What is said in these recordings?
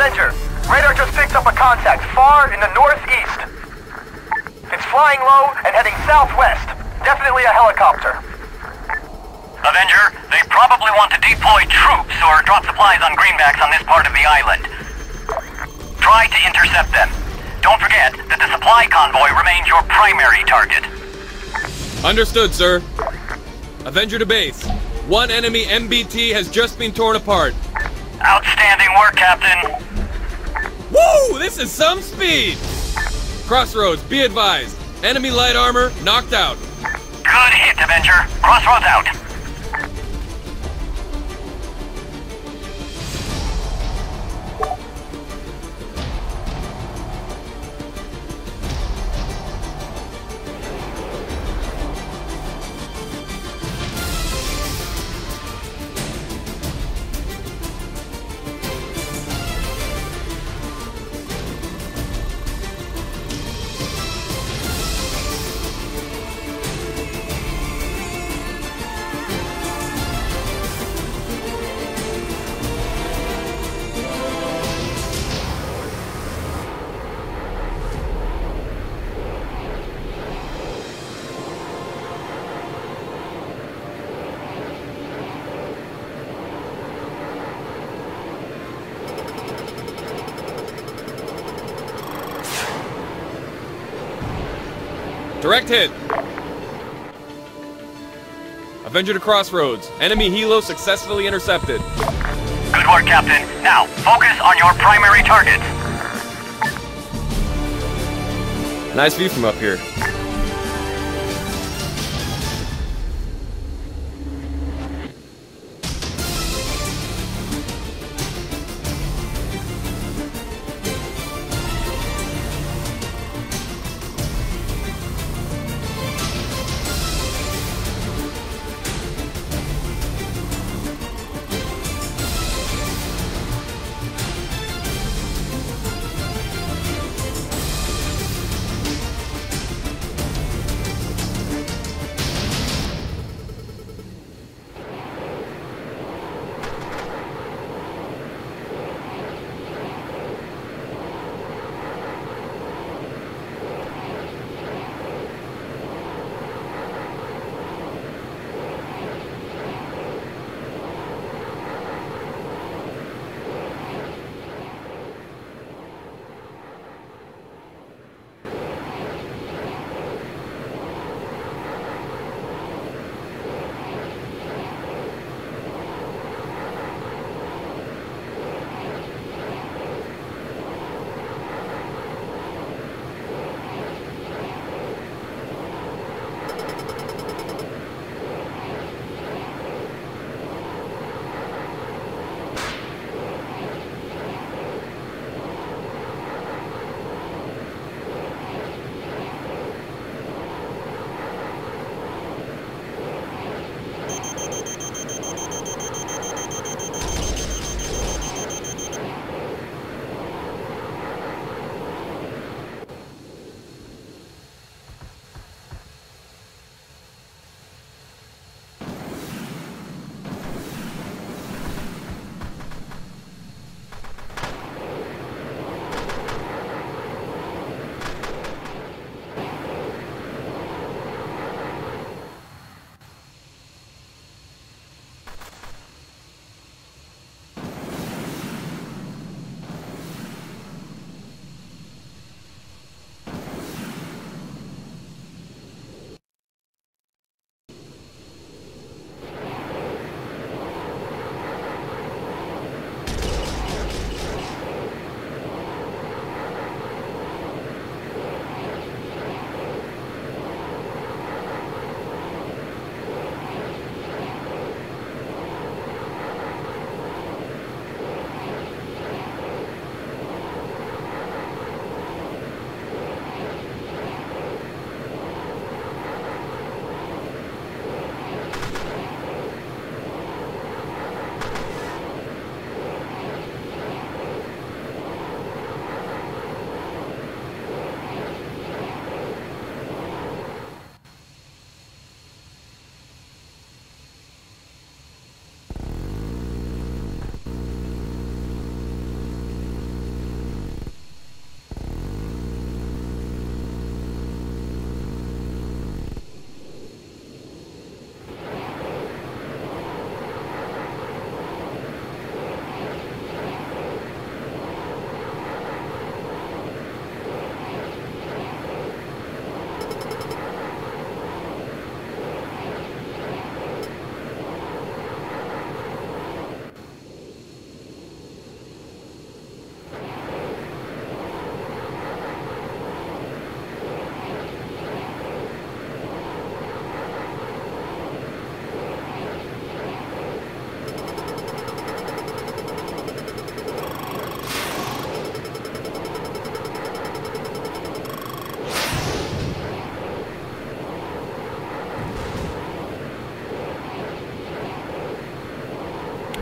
Avenger, radar just picked up a contact far in the northeast. It's flying low and heading southwest. Definitely a helicopter. Avenger, they probably want to deploy troops or drop supplies on greenbacks on this part of the island. Try to intercept them. Don't forget that the supply convoy remains your primary target. Understood, sir. Avenger to base. One enemy MBT has just been torn apart. Outstanding work, Captain. Woo! This is some speed! Crossroads, be advised. Enemy light armor knocked out. Good hit, Avenger. Crossroads out. Direct hit. Avenger to Crossroads. Enemy helo successfully intercepted. Good work, Captain. Now, focus on your primary targets. Nice view from up here.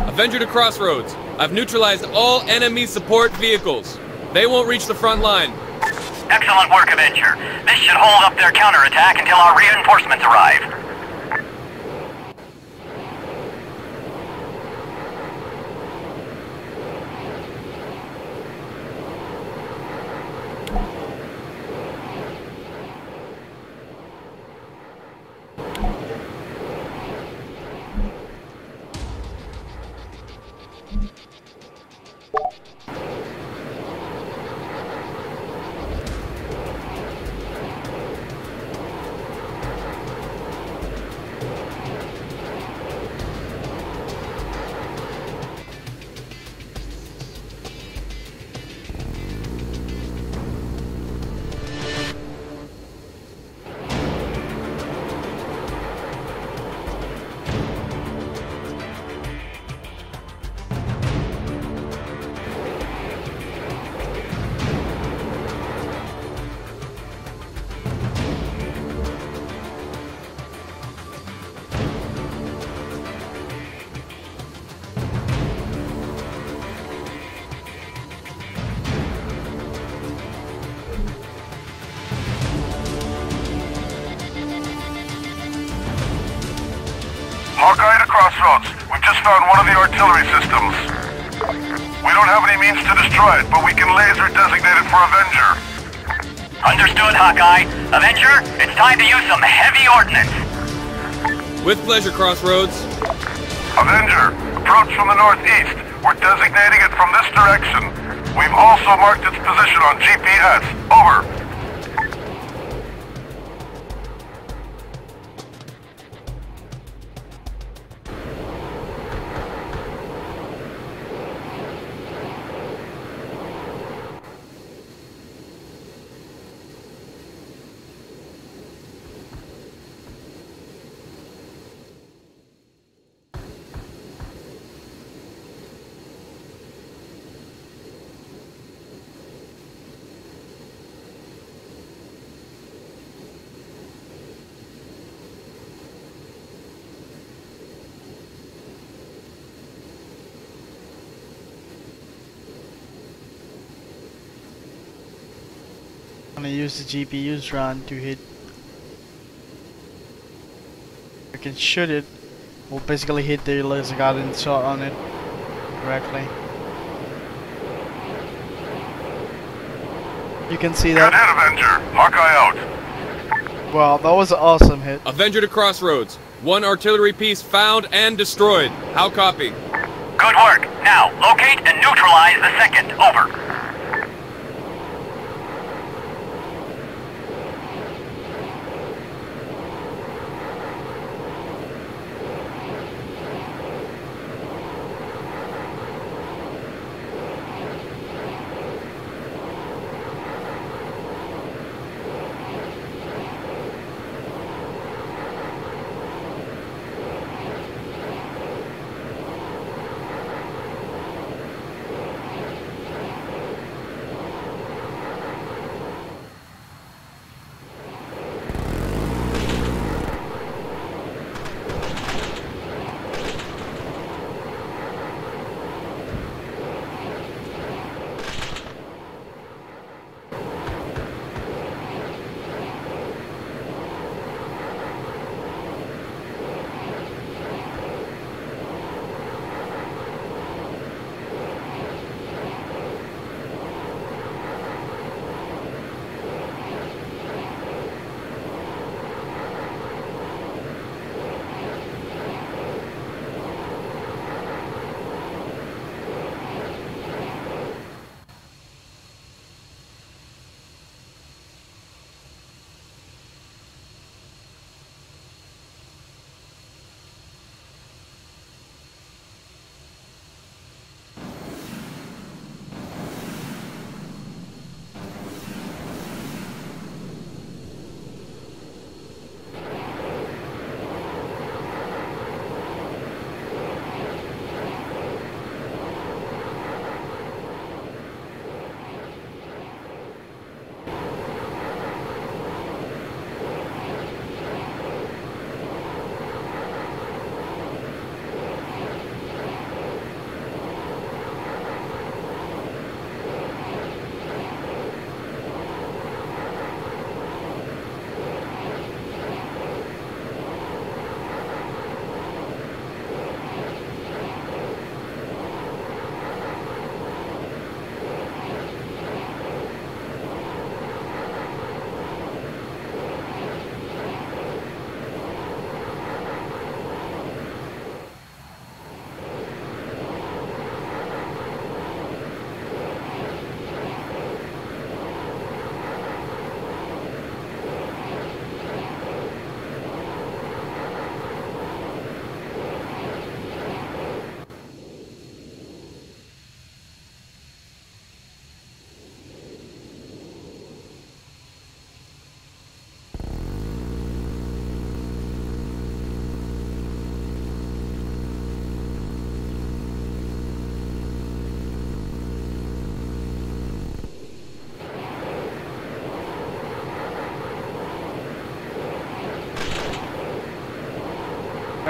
Avenger to Crossroads. I've neutralized all enemy support vehicles. They won't reach the front line. Excellent work, Avenger. This should hold up their counterattack until our reinforcements arrive. Hawkeye to Crossroads. We've just found one of the artillery systems. We don't have any means to destroy it, but we can laser designate it for Avenger. Understood, Hawkeye. Avenger, it's time to use some heavy ordnance. With pleasure, Crossroads. Avenger, approach from the northeast. We're designating it from this direction. We've also marked its position on GPS. Over. I'm gonna use the GPU's run to hit. I can shoot it. We'll basically hit the laser garden shot on it directly. You can see that. Good hit, Avenger. Hawkeye out. Wow, that was an awesome hit. Avenger to Crossroads. One artillery piece found and destroyed. How copy? Good work. Now locate and neutralize the second. Over.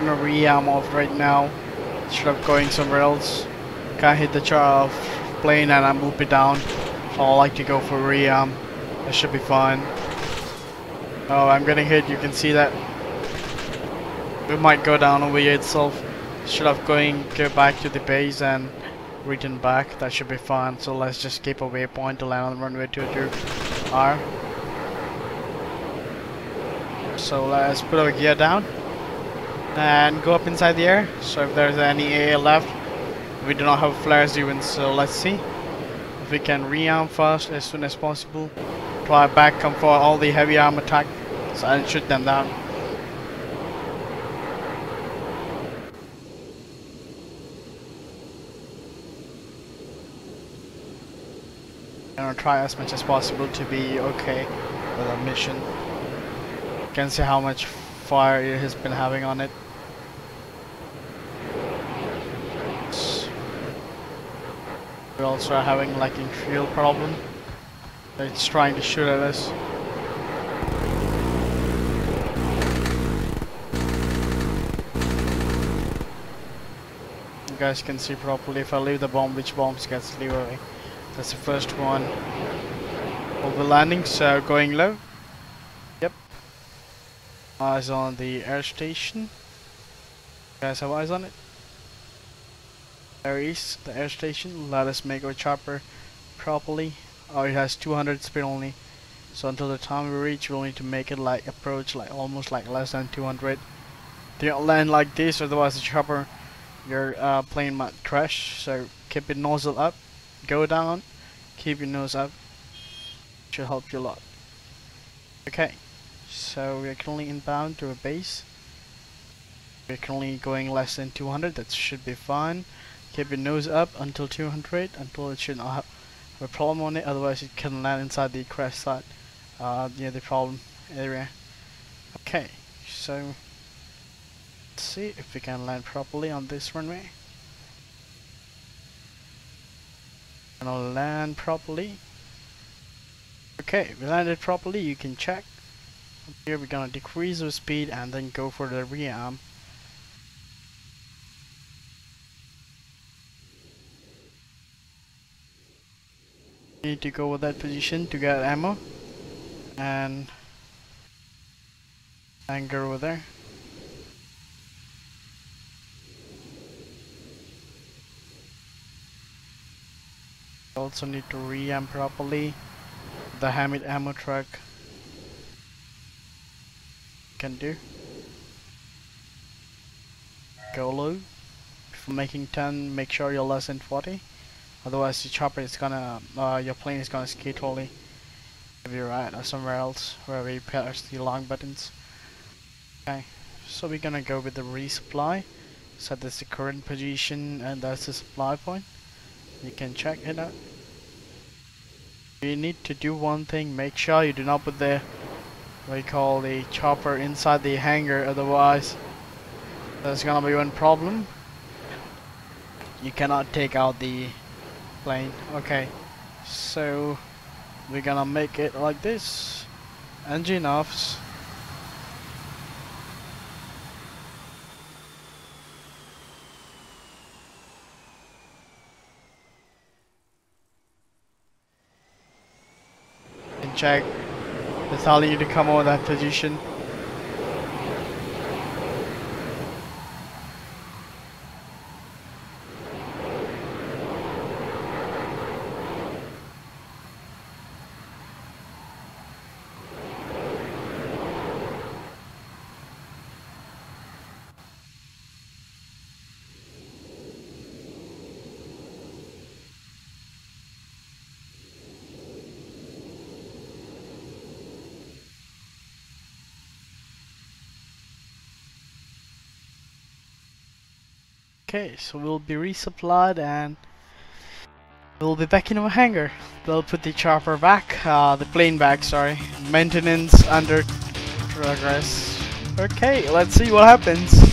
gonna re-arm off right now. Instead of going somewhere else. Can't hit the plane and I move it down. I like to go for re-arm. That should be fun. Oh, I'm getting hit. You can see that. It might go down over here itself. Instead of go back to the base and return back. That should be fun. So let's just keep a waypoint to land on the runway 22R. So let's put our gear down and go up inside the air. So if there's any AA left, we do not have flares even. So let's see if we can rearm fast as soon as possible. Try back, come for all the heavy arm attack, so I'll shoot them down. I'm gonna try as much as possible to be okay with the mission. You can see how much fire it has been having on it. We also are having lacking fuel problem. It's trying to shoot at us. You guys can see properly if I leave the bomb, which bombs gets leave away. That's the first one. Over landing, so going low. Yep. Eyes on the air station. You guys have eyes on it. There is the air station. Let us make our chopper properly. Oh, it has 200 speed only. So until the time we reach, we'll need to make it like approach like almost like less than 200. Don't land like this, otherwise the chopper, your plane might crash. So keep your nozzle up, go down, keep your nose up. Should help you a lot. Okay, so we are currently inbound to a base. We're currently going less than 200. That should be fine. Keep your nose up until 200, until it should not have a problem on it, otherwise it can land inside the crash site near the problem area. Okay, so let's see if we can land properly on this runway. And I'll land properly. Okay, we landed properly. You can check here. We're gonna decrease our speed and then go for the rearm. Need to go with that position to get ammo and anchor over there. Also need to re-amp properly the Hamid ammo truck. Can do. Go low. If you're making 10, make sure you're less than 40. Otherwise, the chopper is gonna, your plane is gonna ski totally. Maybe right or somewhere else where we press the long buttons. Okay, so we're gonna go with the resupply. So that's the current position and that's the supply point. You can check it out. You need to do one thing. Make sure you do not put the, what you call, the chopper inside the hangar. Otherwise, there's gonna be one problem. You cannot take out the plane. Okay, so we're gonna make it like this. Engine offs. And check. It's telling you to come over that position. Okay, so we'll be resupplied and we'll be back in our hangar. They'll put the chopper back, the plane back, sorry. Maintenance under progress. Okay, let's see what happens.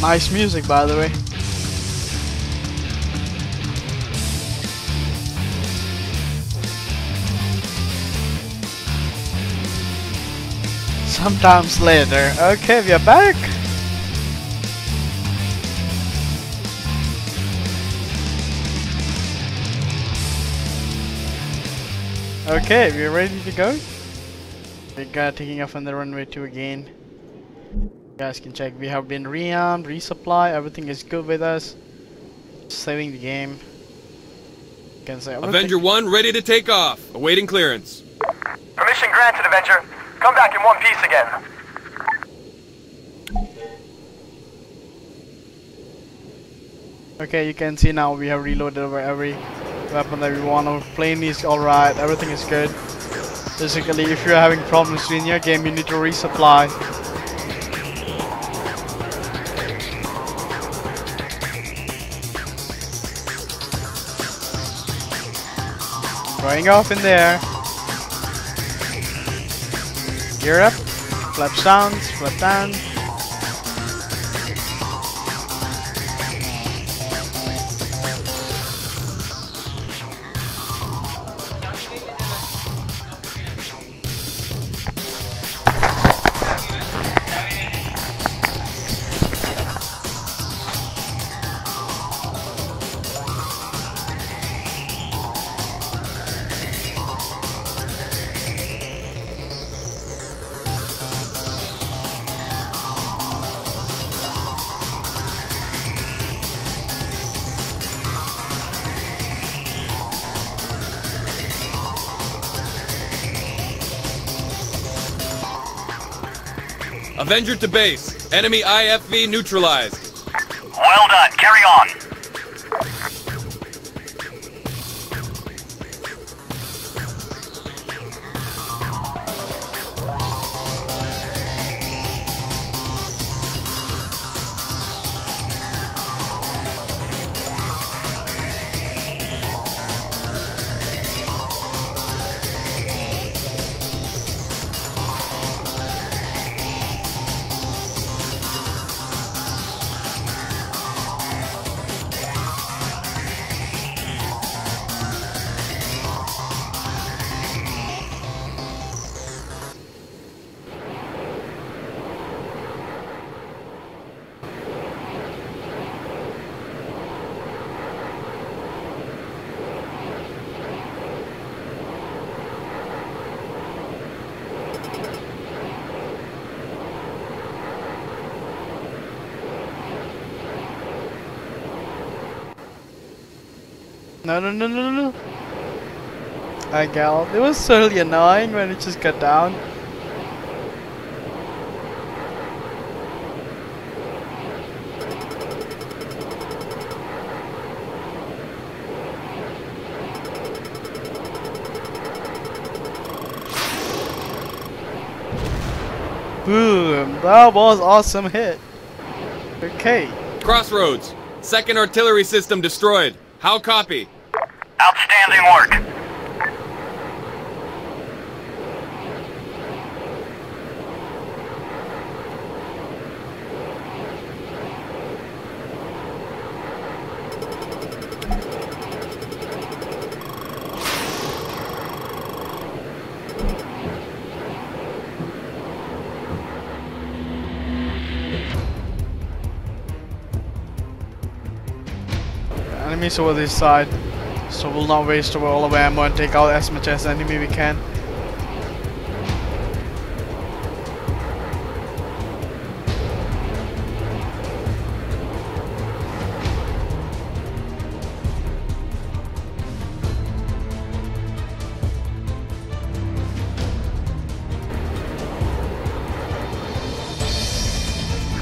Nice music, by the way. sometimes later. Okay, we are back. Okay, we're ready to go. We got taking off on the runway 2 again. You guys can check, we have been rearmed, resupply, everything is good with us. Saving the game. You can say, Avenger 1 ready to take off, awaiting clearance. Permission granted, Avenger. Come back in one piece again. Okay, you can see now we have reloaded over every weapon that we want. Our plane is alright, everything is good. Basically, if you're having problems in your game, you need to resupply. Going off in there. Gear up, flaps down, flap down. Avenger to base. Enemy IFV neutralized. Well done. Carry on. No. I got it. It was totally annoying when it just got down. Boom! That was awesome hit. Okay. Crossroads. Second artillery system destroyed. How copy? Outstanding work. Enemies over this side. So we'll not waste all of our ammo and take out as much as enemy we can.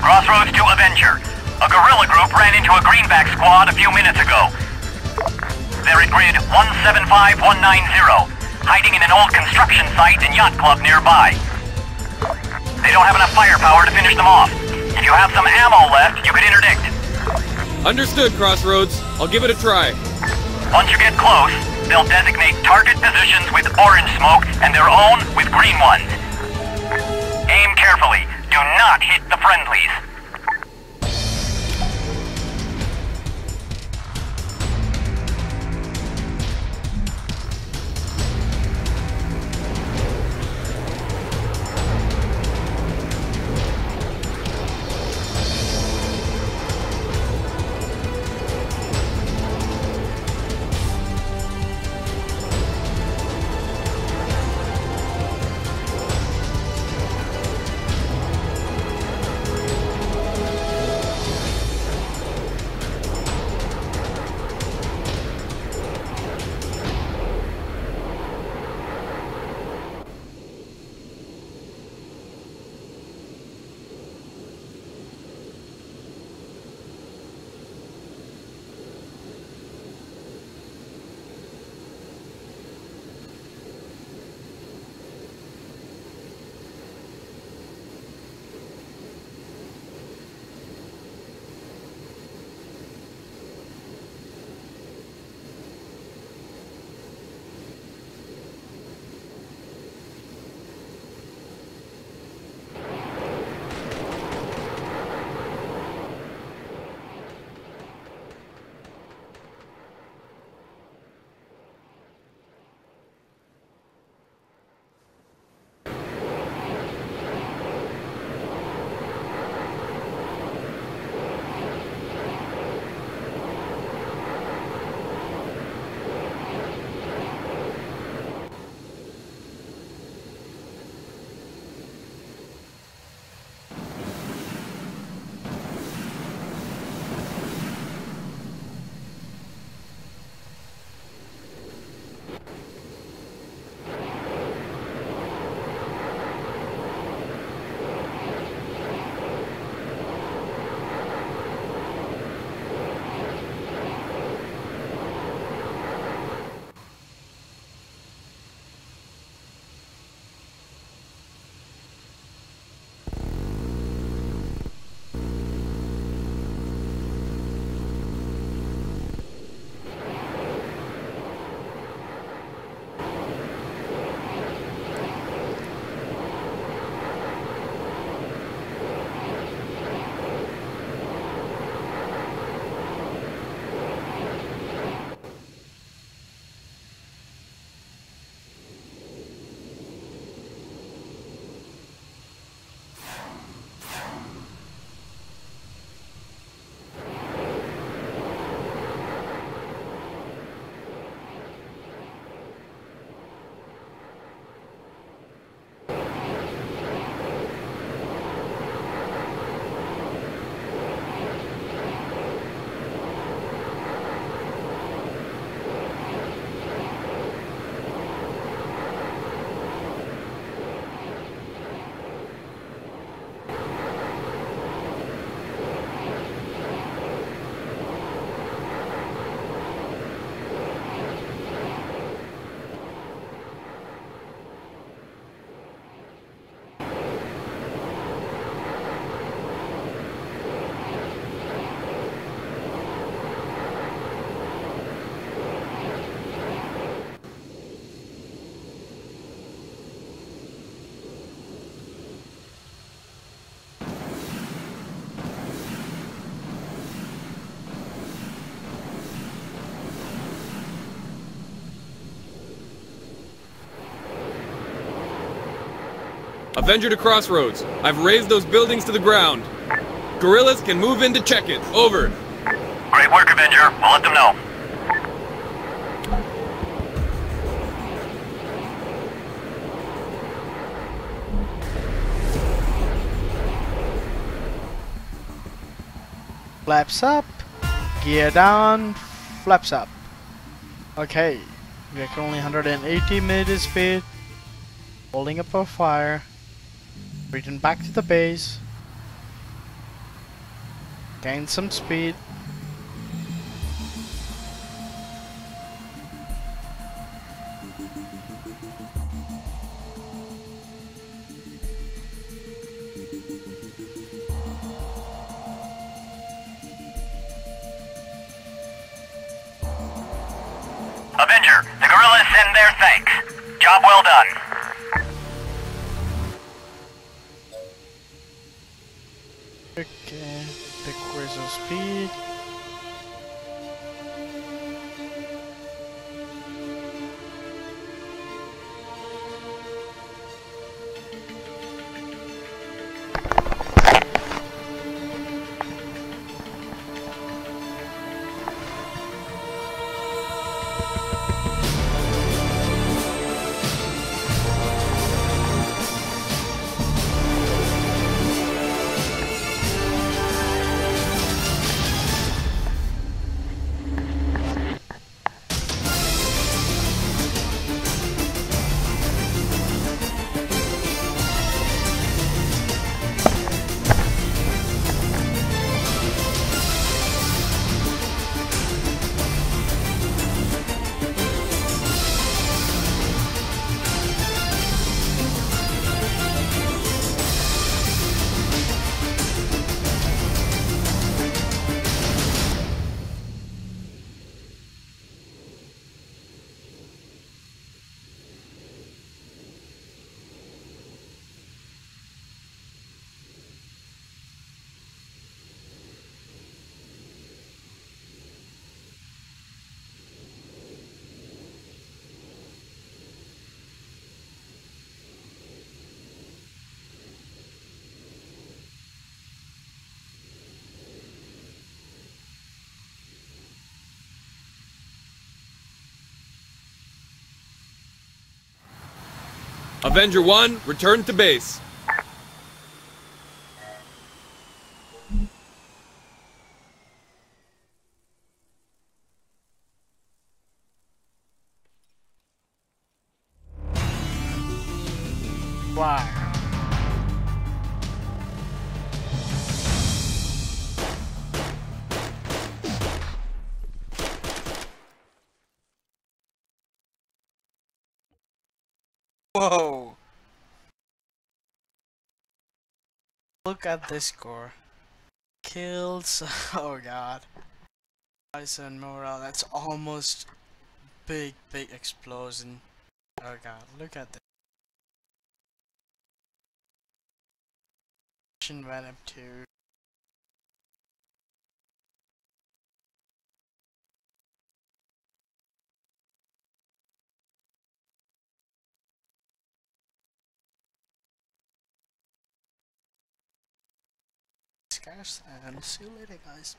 Crossroads to Avenger. A guerrilla group ran into a greenback squad a few minutes ago. They're at grid 175190, hiding in an old construction site and yacht club nearby. They don't have enough firepower to finish them off. If you have some ammo left, you could interdict. Understood, Crossroads. I'll give it a try. Once you get close, they'll designate target positions with orange smoke and their own with green ones. Aim carefully. Do not hit the friendlies. Avenger to Crossroads. I've razed those buildings to the ground. Guerrillas can move in to check it. Over. Great work, Avenger. We'll let them know. Flaps up, gear down, flaps up. Okay, we are currently 180 meters speed, holding up our fire, return back to the base, gain some speed. Avenger, the guerrillas send their thanks. Job well done. Okay, decrease of speed. Avenger 1, return to base. Wow. Whoa! Look at this score. Kills. Oh god. Bison morale. That's almost big explosion. Oh god. Look at this. Mission went up to. And see you later, guys.